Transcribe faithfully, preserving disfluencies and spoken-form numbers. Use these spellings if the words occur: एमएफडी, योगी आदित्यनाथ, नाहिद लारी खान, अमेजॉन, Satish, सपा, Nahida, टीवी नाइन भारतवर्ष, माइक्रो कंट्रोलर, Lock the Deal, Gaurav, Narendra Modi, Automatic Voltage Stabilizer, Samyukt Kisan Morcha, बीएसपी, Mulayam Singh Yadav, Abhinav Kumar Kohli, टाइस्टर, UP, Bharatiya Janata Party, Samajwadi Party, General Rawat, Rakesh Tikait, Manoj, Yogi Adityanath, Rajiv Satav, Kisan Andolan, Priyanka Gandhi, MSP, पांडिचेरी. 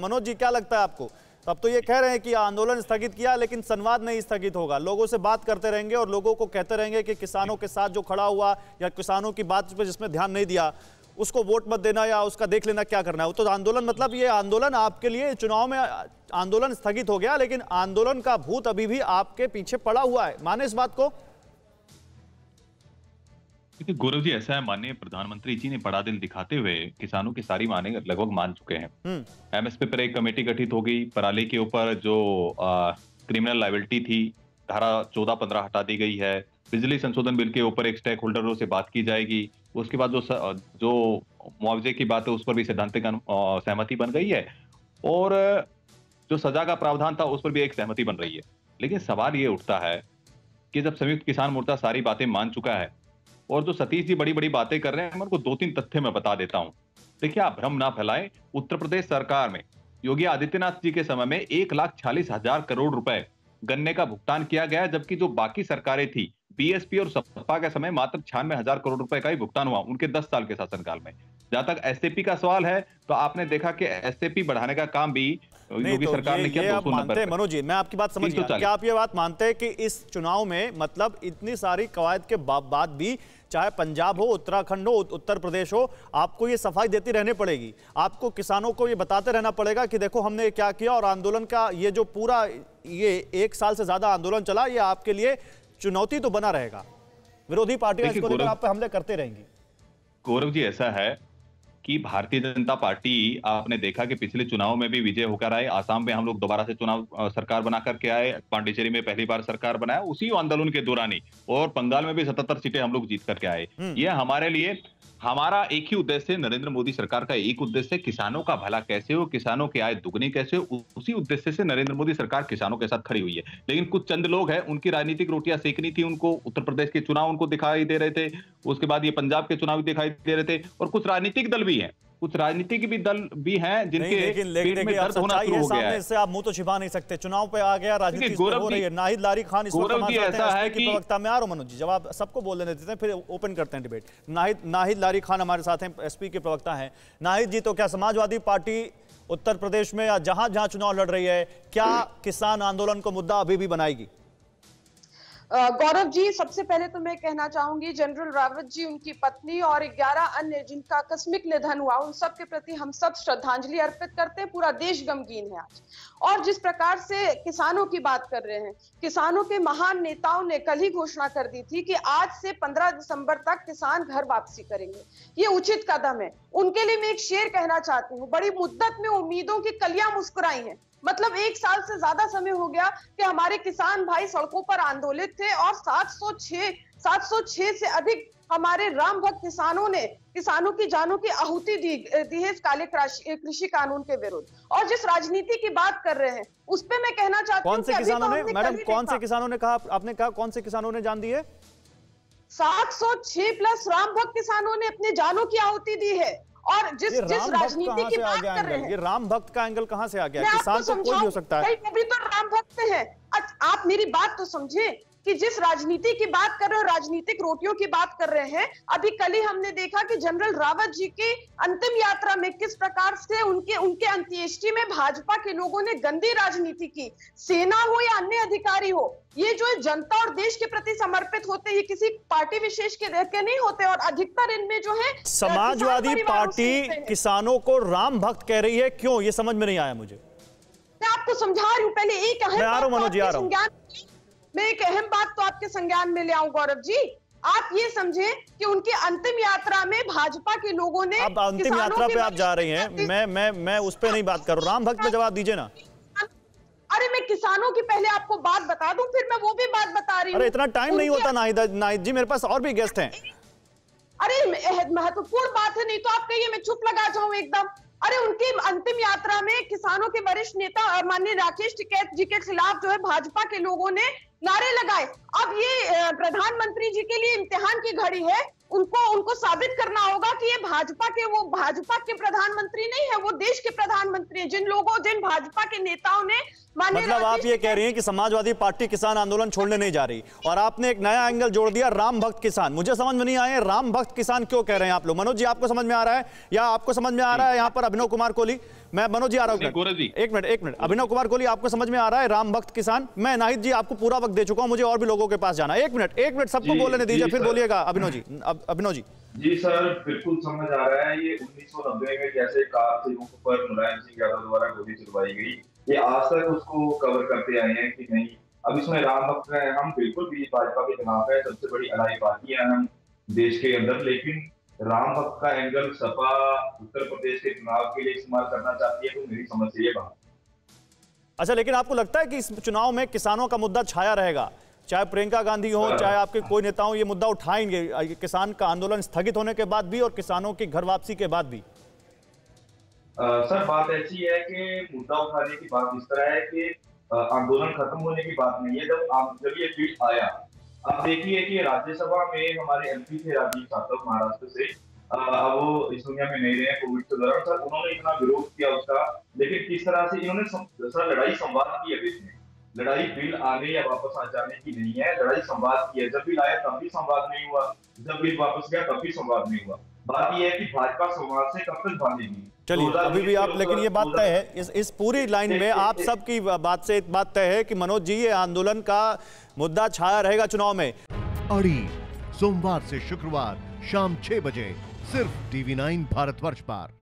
मनोज जी, क्या लगता है आपको? अब तो ये कह रहे हैं कि आंदोलन स्थगित किया लेकिन संवाद नहीं स्थगित होगा, लोगों से बात करते रहेंगे और लोगों को कहते रहेंगे कि किसानों के साथ जो खड़ा हुआ या किसानों की बात पर जिसमें ध्यान नहीं दिया उसको वोट मत देना या उसका देख लेना क्या करना है वो तो आंदोलन, मतलब ये आंदोलन आपके लिए चुनाव में आंदोलन स्थगित हो गया लेकिन आंदोलन का भूत अभी भी आपके पीछे पड़ा हुआ है, माने इस बात को? देखिए गौरव जी, ऐसा है माननीय प्रधानमंत्री जी ने बड़ा दिल दिखाते हुए किसानों की सारी मांगे लगभग मान चुके हैं। एमएसपी पर एक कमेटी गठित हो गई, पराली के ऊपर जो आ, क्रिमिनल लायबिलिटी थी धारा चौदह पंद्रह हटा दी गई है, बिजली संशोधन बिल के ऊपर एक स्टेक होल्डरों से बात की जाएगी, उसके बाद जो स, जो मुआवजे की बात है उस पर भी सैद्धांतिक सहमति बन गई है और जो सजा का प्रावधान था उस पर भी एक सहमति बन रही है। लेकिन सवाल ये उठता है कि जब संयुक्त किसान मोर्चा सारी बातें मान चुका है और जो सतीश जी बड़ी बड़ी बातें कर रहे हैं, मैं उनको दो तीन तथ्य मैं बता देता हूं। देखिए, आप भ्रम ना फैलाएं, उत्तर प्रदेश सरकार में योगी आदित्यनाथ जी के समय में एक लाख छियालीस हजार करोड़ रुपए गन्ने का भुगतान किया गया, जबकि जो बाकी सरकारें थी बीएसपी और सपा के समय मात्र छियानवे हजार करोड़ रुपए का ही भुगतान हुआ उनके दस साल के शासनकाल में। जहां तक एसएपी का सवाल है तो आपने देखा कि एसएपी बढ़ाने का काम भी योगी तो सरकार ये, ने किया। मानते मनोज जी, मैं आपकी बात समझ गया, क्या आप ये बात मानते हैं कि इस चुनाव में मतलब इतनी सारी कवायद के बाद भी चाहे पंजाब हो, उत्तराखंड हो, उत्तर प्रदेश हो, आपको ये सफाई देती रहनी पड़ेगी, आपको किसानों को ये बताते रहना पड़ेगा कि देखो हमने क्या किया और आंदोलन का ये जो पूरा ये एक साल से ज्यादा आंदोलन चला ये आपके लिए चुनौती तो बना रहेगा, विरोधी पार्टियां इसको लेकर आप पे हमले करते रहेंगी? गौरव जी, ऐसा है कि भारतीय जनता पार्टी आपने देखा कि पिछले चुनाव में भी विजय होकर आए, आसाम में हम लोग दोबारा से चुनाव सरकार बना करके आए, पांडिचेरी में पहली बार सरकार बनाया उसी आंदोलन के दौरान ही, और बंगाल में भी सतहत्तर सीटें हम लोग जीत करके आए। ये हमारे लिए हमारा एक ही उद्देश्य, नरेंद्र मोदी सरकार का एक उद्देश्य, किसानों का भला कैसे हो, किसानों की आय दुगनी कैसे हो, उसी उद्देश्य से नरेंद्र मोदी सरकार किसानों के साथ खड़ी हुई है। लेकिन कुछ चंद लोग हैं, उनकी राजनीतिक रोटियां सेकनी थी, उनको उत्तर प्रदेश के चुनाव उनको दिखाई दे रहे थे, उसके बाद ये पंजाब के चुनाव दिखाई दे रहे थे, और कुछ राजनीतिक दल भी हैं, कुछ राजनीतिक भी दल भी हैं जिनके पेट में दर्द होना शुरू हो गया है। इससे आप मुंह तो छिपा नहीं सकते, चुनाव पे आ गया, राजनीति हो रही है। नाहिद लारी खान इस वक्त हमारे साथ हैं कि वक्ता में आ रहा हूं। मनोज जी, जब आप सबको बोलने देते हैं फिर ओपन करते हैं डिबेट। नाहिद नाहिद लारी खान हमारे साथ हैं, एसपी के प्रवक्ता हैं। नाहिद जी, तो क्या समाजवादी पार्टी उत्तर प्रदेश में या जहां जहां चुनाव लड़ रही है क्या किसान आंदोलन को मुद्दा अभी भी बनाएगी? गौरव जी, सबसे पहले तो मैं कहना चाहूंगी जनरल रावत जी, उनकी पत्नी और ग्यारह अन्य जिनका आकस्मिक निधन हुआ, उन सब के प्रति हम सब श्रद्धांजलि अर्पित करते हैं। पूरा देश गमगीन है आज। और जिस प्रकार से किसानों की बात कर रहे हैं, किसानों के महान नेताओं ने कल ही घोषणा कर दी थी कि आज से पंद्रह दिसंबर तक किसान घर वापसी करेंगे। ये उचित कदम है। उनके लिए मैं एक शेर कहना चाहती हूँ, बड़ी मुद्दत में उम्मीदों की कलियां मुस्कुराई हैं। मतलब एक साल से ज्यादा समय हो गया कि हमारे किसान भाई सड़कों पर आंदोलित थे और सात सौ छह से अधिक हमारे राम भक्त किसानों ने किसानों की जानों की आहुति दी दी है इस काले कृषि कानून के विरुद्ध। और जिस राजनीति की बात कर रहे हैं उस पर मैं कहना चाहती हूँ, कौन से किसानों ने, मैडम कौन से किसानों ने कहा, आपने कहा कौन से किसानों ने जान दी है? सात सौ छह प्लस राम भक्त किसानों ने अपने जानों की आहुति दी है। और जिस जिस राजनीति की बात कर रहे हैं, ये राम भक्त का एंगल कहां से आ गया? किसान तो कोई भी हो सकता है, अभी तो राम भक्त हैं। आप मेरी बात तो समझे कि जिस राजनीति की बात कर रहे हो, राजनीतिक रोटियों की बात कर रहे हैं। अभी कल ही हमने देखा कि जनरल रावत जी की अंतिम यात्रा में किस प्रकार से उनके उनके अंत्येष्टि में भाजपा के लोगों ने गंदी राजनीति की। सेना हो या अन्य अधिकारी हो, ये जो जनता और देश के प्रति समर्पित होते हैं, ये किसी पार्टी विशेष के के नहीं होते, और अधिकतर इनमें जो है समाजवादी पार्टी किसानों को राम भक्त कह रही है, क्यों ये समझ में नहीं आया मुझे। मैं आपको समझा रही हूँ, पहले एक अहम मैं एक अहम बात तो आपके संज्ञान में ले आऊं गौरव जी। आप ये समझें कि उनकी अंतिम यात्रा में भाजपा के लोगों ने, अब अंतिम यात्रा पे आप जा रही हैं, मैं मैं मैं उस पे नहीं बात कर रहा हूं, राम भक्त पे जवाब दीजिए ना। अरे मैं किसानों की पहले आपको बात बता दूं, फिर मैं वो भी बात बता रही हूं। अरे इतना टाइम नहीं होता नाहिदा नाहिद जी, मेरे पास और भी गेस्ट हैं। अरे महत्वपूर्ण बात है, नहीं तो आप कहिए मैं चुप लगा जाऊं एकदम। अरे उनकी अंतिम यात्रा में किसानों के वरिष्ठ नेता और माननीय राकेश टिकैत जी के खिलाफ जो है भाजपा के लोगों ने नारे लगाए। अब ये प्रधानमंत्री जी के लिए इम्तिहान की घड़ी है, उनको उनको साबित करना होगा कि ये भाजपा के वो भाजपा के प्रधानमंत्री नहीं है, वो देश के प्रधानमंत्री हैं। जिन लोगों जिन भाजपा के नेताओं ने, मतलब आप ये कह रही हैं कि समाजवादी पार्टी किसान आंदोलन छोड़ने नहीं जा रही, और आपने एक नया एंगल जोड़ दिया राम भक्त किसान। मुझे समझ में नहीं आया राम भक्त किसान क्यों कह रहे हैं आप लोग। मनोज जी, आपको समझ में आ रहा है या आपको समझ में आ रहा है यहाँ पर अभिनव कुमार कोहली? मैं मनोज जी आ रहा हूँ, एक मिनट एक मिनट। अभिनव कुमार कोहली आपको समझ में आ रहा है, राम भक्त किसान, मैं नाहिद जी आपको पूरा वक्त दे चुका हूँ, मुझे और भी लोगों के पास जाना है। एक मिनट एक मिनट सबको बोलने दीजिए, फिर बोलिएगा अभिनव जी। अभिनव जी जी सर बिल्कुल समझ आ रहा है, ये उन्नीस सौ नब्बे में कैसे कार लोगों पर मुलायम सिंह यादव द्वारा गोली चलवाई गई, ये आज तक उसको कवर करते आए हैं कि नहीं। अब इसमें राम भक्त है, हम बिल्कुल भी भाजपा के खिलाफ है, सबसे बड़ी लड़ाई पार्टी है हम देश के अंदर, लेकिन राम भक्त का एंगल सपा उत्तर प्रदेश के चुनाव के लिए इस्तेमाल करना चाहती है तो मेरी समझ से ये बात। अच्छा, लेकिन आपको लगता है कि इस चुनाव में किसानों का मुद्दा छाया रहेगा, चाहे प्रियंका गांधी हो चाहे आपके कोई नेता हो, ये मुद्दा उठाएंगे किसान का आंदोलन स्थगित होने के बाद भी और किसानों की घर वापसी के बाद भी? आ, सर बात ऐसी है कि मुद्दा उठाने की बात इस तरह है कि आंदोलन खत्म होने की बात नहीं है। जब आप जब ये ट्वीट आया, आप देखिए कि राज्यसभा में हमारे एमपी थे राजीव सातव महाराष्ट्र से, आ, वो इस दुनिया में नहीं रहे कोविड के दौरान, सर उन्होंने इतना विरोध किया उसका, लेकिन किस तरह से इन्होंने सम, सर लड़ाई संवाद की है। इसमें लड़ाई बिल आने या वापस आ जाने की नहीं है, लड़ाई संवाद की है। जब बिल आया तब भी संवाद नहीं हुआ, जब बिल वापस गया तब भी संवाद नहीं हुआ। बात यह है कि भाजपा संवाद से कब तक भागेगी। चलिए अभी भी आप, लेकिन ये बात तय है इस इस पूरी लाइन में आप सबकी बात से एक बात तय है कि मनोज जी ये आंदोलन का मुद्दा छाया रहेगा चुनाव में। अड़ी सोमवार से शुक्रवार शाम छह बजे सिर्फ टीवी नाइन भारतवर्ष पर।